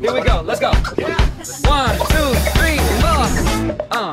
Here we go. Let's go. 1, 2, 3, 4.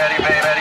Ready, baby.